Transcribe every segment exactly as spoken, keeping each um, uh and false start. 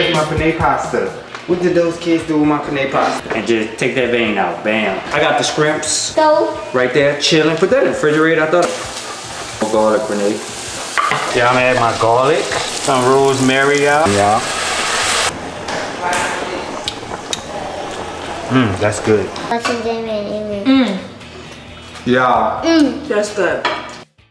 Here's my penne pasta. What did those kids do with my penne pasta? And just take that vein out, bam. I got the scrimps. Go. Right there, chilling. Put that in the refrigerator, I thought. Oh, garlic, Renee. Yeah, I'm gonna add my garlic. Some rosemary out. Yeah. Mmm, that's good. Mmm. Yeah. Mmm, that's good.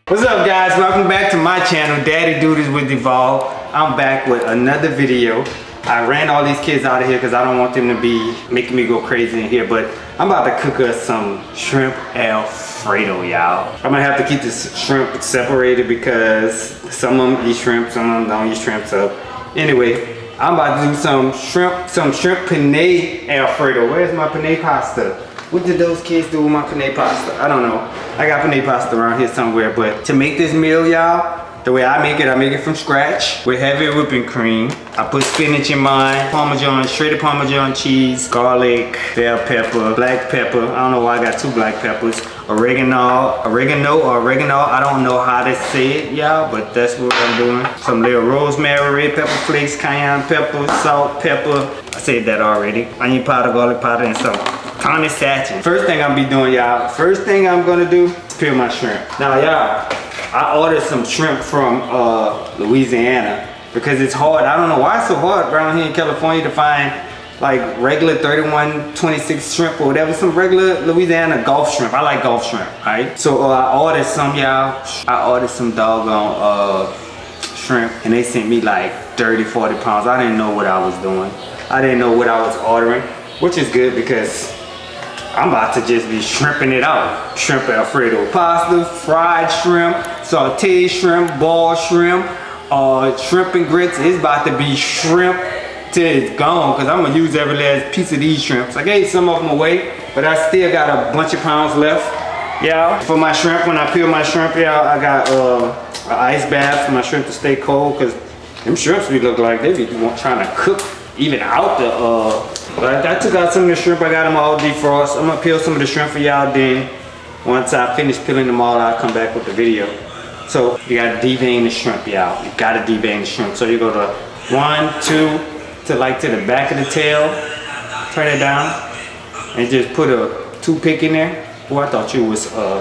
What's up, guys? Welcome back to my channel, Daddy Duties with Devall. I'm back with another video. I ran all these kids out of here because I don't want them to be making me go crazy in here, but I'm about to cook us some shrimp Alfredo, y'all. I'm gonna have to keep this shrimp separated because some of them eat shrimp, some of them don't eat shrimp, so anyway. I'm about to do some shrimp, some shrimp penne Alfredo. Where's my penne pasta? What did those kids do with my penne pasta? I don't know. I got penne pasta around here somewhere, but to make this meal, y'all, the way I make it, I make it from scratch with heavy whipping cream. I put spinach in mine, Parmesan, shredded Parmesan cheese, garlic, bell pepper, black pepper. I don't know why I got two black peppers. Oregano, oregano or oregano, I don't know how to say it, y'all, but that's what I'm doing. Some little rosemary, red pepper flakes, cayenne pepper, salt, pepper. I said that already. Onion powder, garlic powder, and some Tony's sachet. First thing I'm be doing, y'all, first thing I'm gonna do is peel my shrimp. Now, y'all, I ordered some shrimp from uh, Louisiana because it's hard. I don't know why it's so hard around here in California to find like regular thirty-one twenty-six shrimp or whatever, some regular Louisiana Gulf shrimp. I like Gulf shrimp, all right? So uh, I ordered some, y'all. I ordered some doggone uh, shrimp and they sent me like thirty, forty pounds. I didn't know what I was doing. I didn't know what I was ordering, which is good because I'm about to just be shrimping it out. Shrimp Alfredo pasta, fried shrimp, sauteed shrimp, boiled shrimp, uh, shrimp and grits. It's about to be shrimp till it's gone, because I'm gonna use every last piece of these shrimps. I gave some of them away, but I still got a bunch of pounds left, y'all. For my shrimp, when I peel my shrimp, y'all, I got uh, an ice bath for my shrimp to stay cold, because them shrimps we look like they be trying to cook even out the, uh, but I, I took out some of the shrimp, I got them all defrosted. I'm gonna peel some of the shrimp for y'all, then once I finish peeling them all, I'll come back with the video. So you gotta devein the shrimp, y'all. You gotta devein the shrimp. So you go to one, two, to like to the back of the tail, turn it down, and just put a toothpick in there. Oh, I thought you was uh,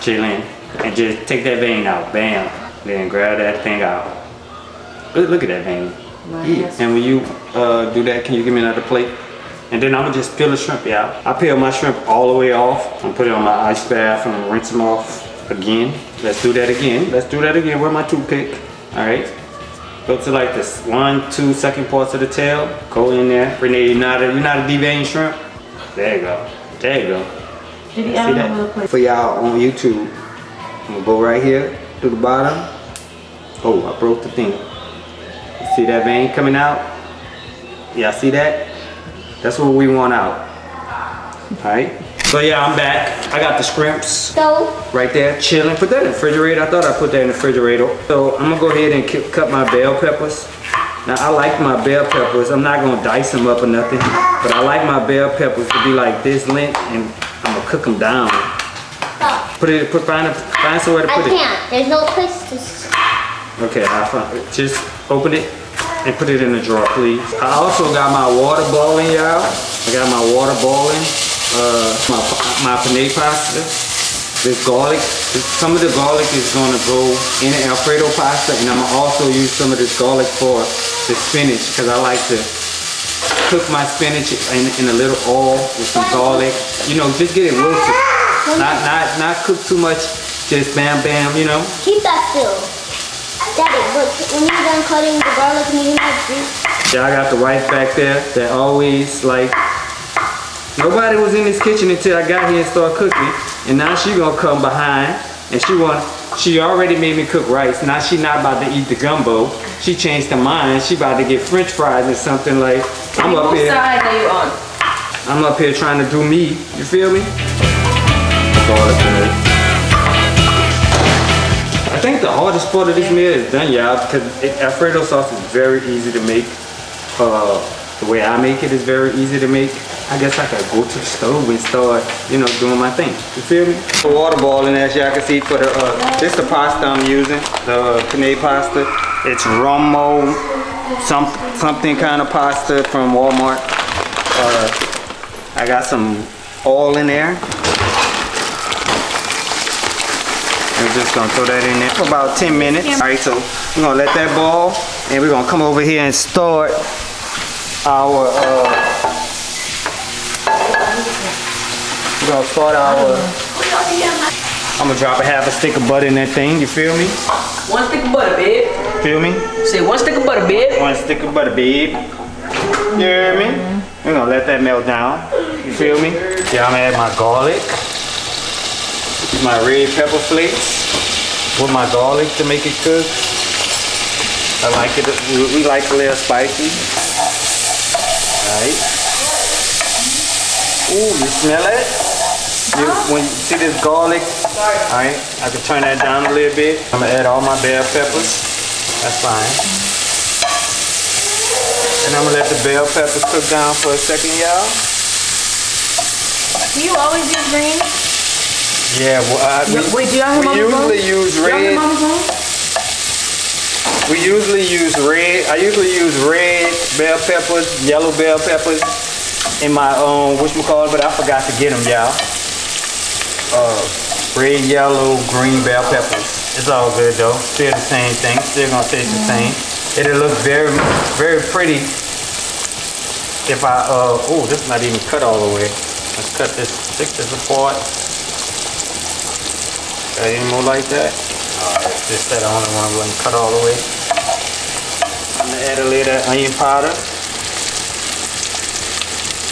Jaelyn. And just take that vein out, bam. Then grab that thing out. Look, look at that vein. Yeah. And when you uh, do that, can you give me another plate? And then I'm gonna just peel the shrimp out. I peel my shrimp all the way off and put it on my ice bath and rinse them off again. Let's do that again. Let's do that again. Where's my toothpick? All right. Go to like this one, two second parts of the tail. Go in there. Renee, you're not a, you're not a deveined shrimp. There you go. There you go. You see, for y'all on YouTube, I'm gonna go right here to the bottom. Oh, I broke the thing. You see that vein coming out? Y'all see that? That's what we want out. Alright? So yeah, I'm back. I got the scrimps right there, chilling. Put that in the refrigerator. I thought I put that in the refrigerator. So I'm gonna go ahead and cut my bell peppers. Now I like my bell peppers. I'm not gonna dice them up or nothing, but I like my bell peppers to be like this length, and I'm gonna cook them down. Stop. Put it, put find, a, find somewhere to put it. I can't. It. There's no place to. Okay, I found it. Just open it and put it in the drawer, please. I also got my water boiling, y'all. I got my water boiling. Uh, my, my penne pasta, this garlic, this, some of the garlic is gonna go in the Alfredo pasta, and I'm gonna also use some of this garlic for the spinach, because I like to cook my spinach in, in a little oil with some garlic. You know, just get it roasted. Not, not, not cook too much, just bam, bam, you know? Keep that still. Daddy, look, when you're done cutting the garlic, you have. Y'all got the wife back there that always like, nobody was in this kitchen until I got here and started cooking, and now she gonna come behind, and she want. She already made me cook rice. Now she not about to eat the gumbo. She changed her mind. She about to get French fries or something like. I'm up here. What side are you on? I'm up here trying to do me. You feel me? I think the hardest part of this meal is done, y'all, because it, Alfredo sauce is very easy to make. Uh, The way I make it is very easy to make. I guess I could go to the stove and start, you know, doing my thing. You feel me? The water boiling, as y'all can see, for the, uh, this is the pasta I'm using, the penne pasta. It's Romo some something kind of pasta from Walmart. Uh, I got some oil in there. We're just gonna throw that in there for about ten minutes. Yeah. All right, so we're gonna let that boil, and we're gonna come over here and start our. Uh, we're gonna start our. I'm gonna drop a half a stick of butter in that thing, you feel me? One stick of butter, babe. Feel me? Say one stick of butter, babe. One stick of butter, babe. You hear me? We're gonna let that melt down. You feel me? Yeah, I'm gonna add my garlic. My red pepper flakes. With my garlic to make it cook. I like it, we like a little spicy. All right. Ooh, you smell it? You, when you see this garlic, alright, I can turn that down a little bit. I'm gonna add all my bell peppers. That's fine. And I'm gonna let the bell peppers cook down for a second, y'all. Do you always use green? Yeah, well, I, we, Wait, do y'all have we usually phone? use red. We usually use red. I usually use red bell peppers, yellow bell peppers in my own whatchamacallit, but I forgot to get them, y'all. Uh, red, yellow, green bell peppers. It's all good though. Still the same thing. Still gonna taste the same. It'll look very, very pretty if I. Uh, oh, this is not even cut all the way. Let's cut this, stick this apart. Got any more like that? Alright, just that only one wasn't cut all the way. I'm gonna add a little of that onion powder.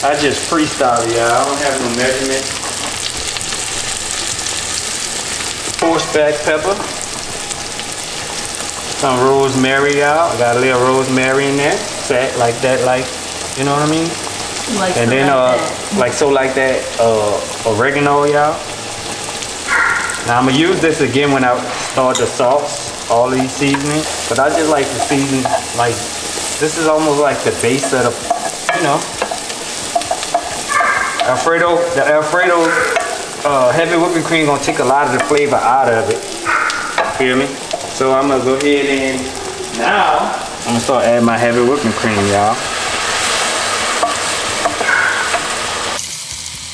I just freestyle, y'all. I don't have no measurements. Horseback pepper, some rosemary out. I got a little rosemary in there, that like that, like you know what I mean. Like and so then like uh, that. like so like that uh, oregano, y'all. Now I'm gonna use this again when I start the sauce, all these seasonings. But I just like to season like this is almost like the base of the, you know, Alfredo, the Alfredo. Uh, heavy whipping cream gonna take a lot of the flavor out of it. Feel me? So I'm gonna go ahead and now I'm gonna start adding my heavy whipping cream, y'all.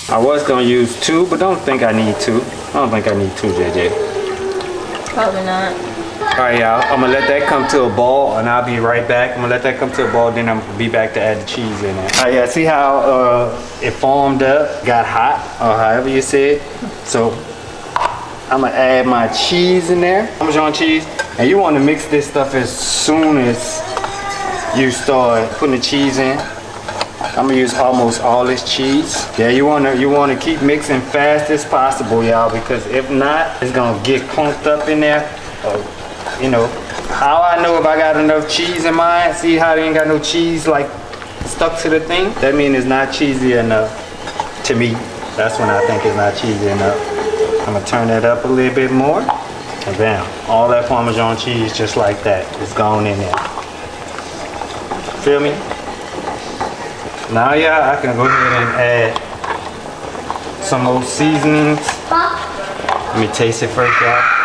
I was gonna use two, but don't think I need two. I don't think I need two, J J. Probably not. All right, y'all. I'm gonna let that come to a ball, and I'll be right back. I'm gonna let that come to a ball, then I'm gonna be back to add the cheese in it. All right, yeah. See how uh, it formed up, got hot, or however you said. So I'm gonna add my cheese in there, Parmesan cheese, and you want to mix this stuff as soon as you start putting the cheese in. I'm gonna use almost all this cheese. Yeah, you wanna you wanna keep mixing fast as possible, y'all, because if not, it's gonna get clumped up in there. Uh, You know, how I know if I got enough cheese in mine, see how they ain't got no cheese like stuck to the thing? That means it's not cheesy enough to me. That's when I think it's not cheesy enough. I'm gonna turn that up a little bit more. And bam, all that Parmesan cheese just like that is gone in there. Feel me? Now, yeah, I can go ahead and add some old seasonings. Let me taste it first, y'all.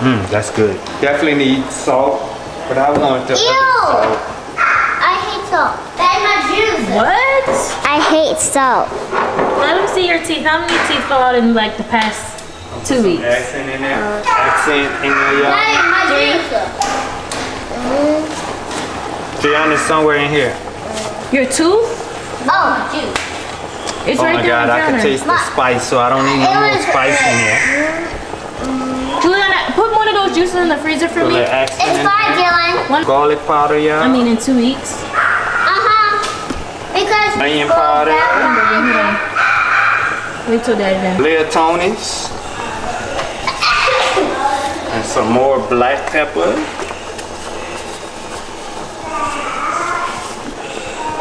Mmm, that's good. Definitely need salt, but I want to. Ew! Salt. I hate salt. That's my juice. What? I hate salt. Let me see your teeth. How many teeth fell out in like the past two weeks? Accent in there. Uh, accent in there, y'all. That ain't my juice. Deanna's somewhere in here. Your tooth? Oh, juice. It's oh right my there god, I can taste the spice, so I don't need no more spice in there. Put one of those juices in the freezer for me. It's fine, Dylan. One garlic powder, y'all. I mean, in two weeks. Uh huh. Because onion powder. Wait till Daddy done. Little Tony's. And some more black pepper.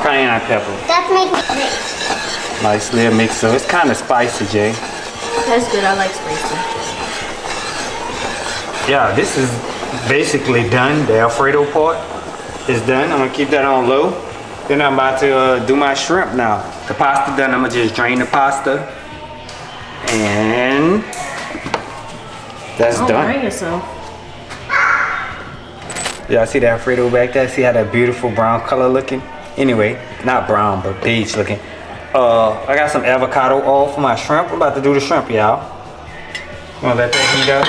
Cayenne pepper. That's making it. Nice little mixer. It's kind of spicy, Jay. That's good. I like spicy. Yeah, this is basically done. The Alfredo part is done. I'm gonna keep that on low. Then I'm about to uh, do my shrimp now. The pasta done, I'm gonna just drain the pasta. And that's done. Don't brain yourself. Y'all see that Alfredo back there? See how that beautiful brown color looking? Anyway, not brown, but beige looking. Uh, I got some avocado oil for my shrimp. I'm about to do the shrimp, y'all. Gonna let that heat up.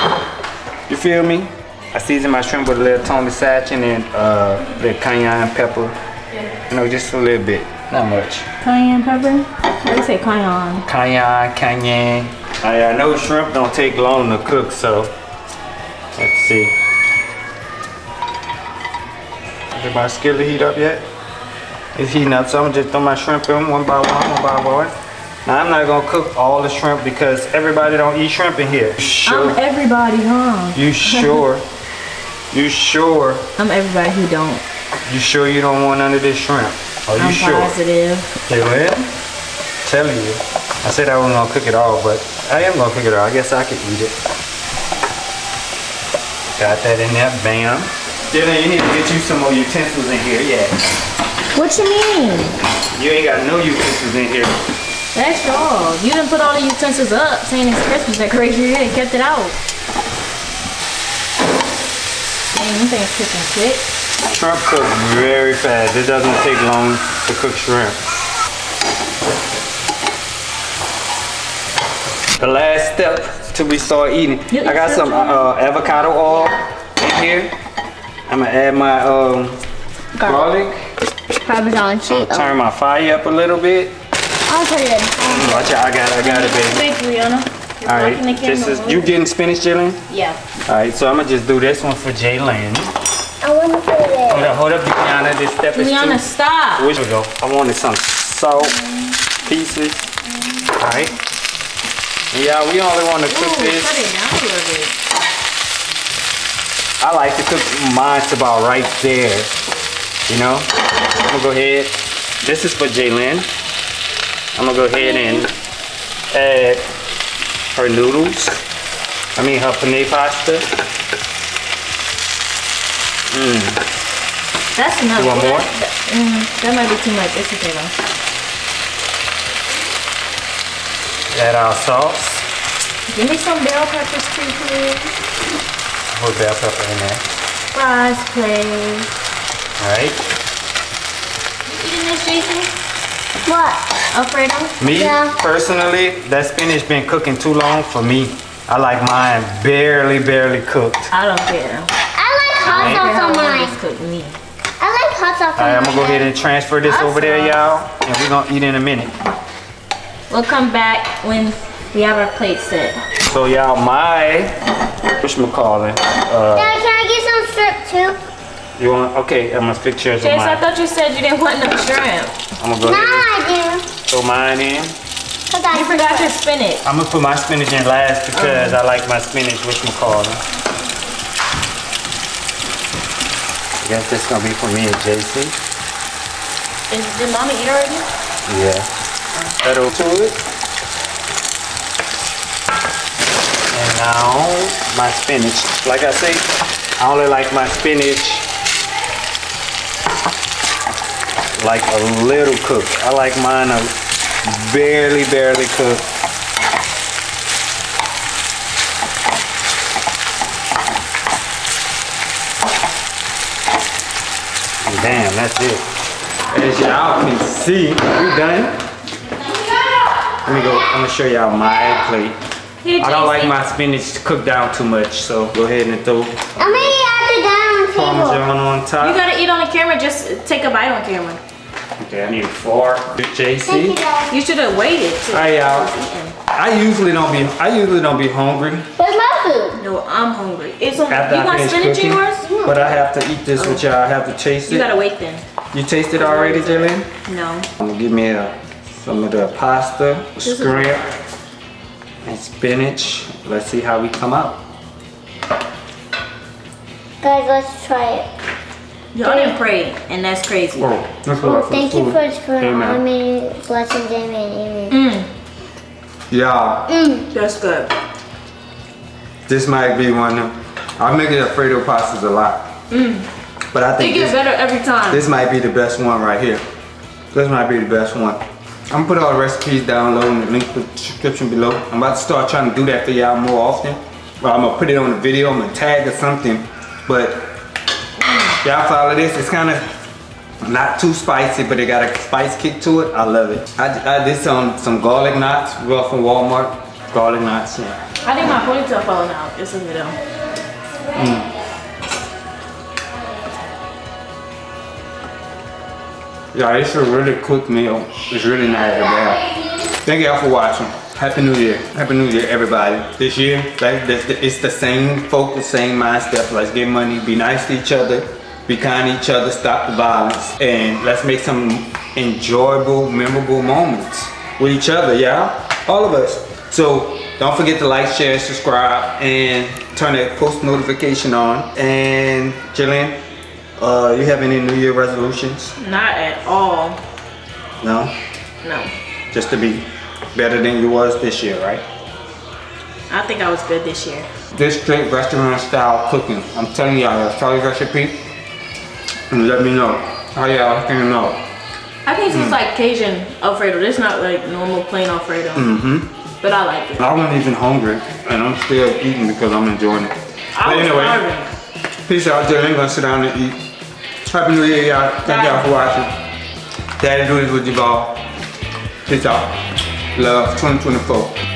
You feel me? I season my shrimp with a little Tony's sachin and uh, a little cayenne pepper. Yeah. You know, just a little bit, not much. Cayenne pepper? What do you say, cayenne? Cayenne, cayenne. I, I know shrimp don't take long to cook, so let's see. Did my skillet heat up yet? It's heating up, so I'm just throw my shrimp in one by one, one by one. Now I'm not gonna cook all the shrimp because everybody don't eat shrimp in here. Sure. I'm everybody, huh? You sure? You sure? I'm everybody who don't. You sure you don't want none of this shrimp? Are you I'm sure? I'm positive. You will? I'm telling you. I said I wasn't gonna cook it all, but I am gonna cook it all. I guess I could eat it. Got that in there, bam. Jaelyn, you need to get you some more utensils in here, yeah. What you mean? You ain't got no utensils in here. That's all. You didn't put all the utensils up saying it's Christmas decoration. You ain't kept it out. Dang, you think it's cooking quick? Shrimp cooks very fast. It doesn't take long to cook shrimp. The last step till we start eating. You I got some uh, avocado oil in here. I'm gonna add my um, garlic. Parmesan cheese. Turn my fire up a little bit. I'll turn it. Watch out, I got it, I got it, baby. Thank you, Leanna. All right, this is, you getting spinach, Jaelyn? Yeah. All right, so I'm gonna just do this one for Jaelyn. I want to put it. Hold up, hold up, Leanna. This step is too. Leanna, stop. Here we go. I wanted some salt mm. pieces. Mm. All right. Yeah, we only want to cook Ooh, this. Cut it down a little bit. I like to cook mine about right there. You know, I'm gonna go ahead. This is for Jaelyn. I'm gonna go ahead and add her noodles. I mean her penne pasta. Mmm. That's enough. You want more? That, mm, that might be too much. It's okay though. Add our sauce. Give me some bell peppers too, please. Put bell pepper in there. Fries, please. Alright. You eating this, Jason? What? Alfredo? Me? Yeah. Personally, that spinach been cooking too long for me. I like mine barely, barely cooked. I don't care. I like hot right. sauce on mine. Cooked me. I like hot sauce on mine. Alright, I'm gonna go ahead and transfer this awesome. over there, y'all. And we're gonna eat in a minute. We'll come back when we have our plate set. So, y'all, my. Whatchamacallit? Uh, Dad, can I get some syrup too? You want, okay, I'm gonna fix yours Jace, on mine. I thought you said you didn't want no shrimp. I'm gonna go nah, ahead and I do. Throw mine in. Cause I you forgot your spinach. I'm gonna put my spinach in last because um. I like my spinach, which we call it. I guess this is gonna be for me and J C. Is, did Mommy eat already? Yeah. Add over to it. And now, my spinach. Like I say, I only like my spinach like a little cooked. I like mine a barely, barely cooked. And damn, that's it. As y'all can see, we done. Let me go, I'm gonna show y'all my plate. I don't like my spinach cooked down too much, so go ahead and throw. I'm gonna eat at the dining table. Parmesan on top. You gotta eat on the camera, just take a bite on camera. Okay, I need four. J C, you, you should have waited. Till I, uh, I usually don't be. I usually don't be hungry. Where's my food? No, I'm hungry. It's on. After you want spinach in yours? Mm. But I have to eat this oh. with y'all. I have to taste it. You gotta wait then. You taste it already, Jaelyn? No. I'm gonna give me a, some of the pasta, scrimp, and spinach. Let's see how we come out. Guys, let's try it. Y'all didn't pray, and that's crazy. Oh, that's oh, thank you for screwing on me, blessing them, and amen. Mm. Yeah. Mm. That's good. This might be one of them. I make it Alfredo pastas a lot. Mm. But I think it gets better every time. This might be the best one right here. This might be the best one. I'm gonna put all the recipes down low in the link to the description below. I'm about to start trying to do that for y'all more often. Or I'm gonna put it on the video, I'm gonna tag or something. But. Mm. Y'all follow this? It's kind of not too spicy, but it got a spice kick to it. I love it. I, I did some some garlic knots. Well, from Walmart, garlic knots. Yeah. I think my ponytail falling out. It's in the middle. Mm. Yeah, it's a really quick meal. It's really nice to have. Thank y'all for watching. Happy New Year. Happy New Year, everybody. This year, like, it's the same focus, same mind stuff. Let's get money, be nice to each other, be kind to each other, stop the violence, and let's make some enjoyable, memorable moments with each other, y'all. All of us. So don't forget to like, share, subscribe, and turn that post notification on. And Jaelyn, uh, you have any New Year resolutions? Not at all. No? No. Just to be better than you was this year, right? I think I was good this year. This straight restaurant style cooking. I'm telling y'all, try the recipe and let me know how y'all can know. I think this is mm. like Cajun Alfredo. This not like normal plain Alfredo. Mm-hmm. But I like it. I wasn't even hungry and I'm still eating because I'm enjoying it. I but was anyway, starving. Peace out, Jaelyn. I'm gonna sit down and eat. Happy New Year, y'all. Thank y'all for watching. Daddy Duties with Devall. Peace out. Love twenty twenty-four.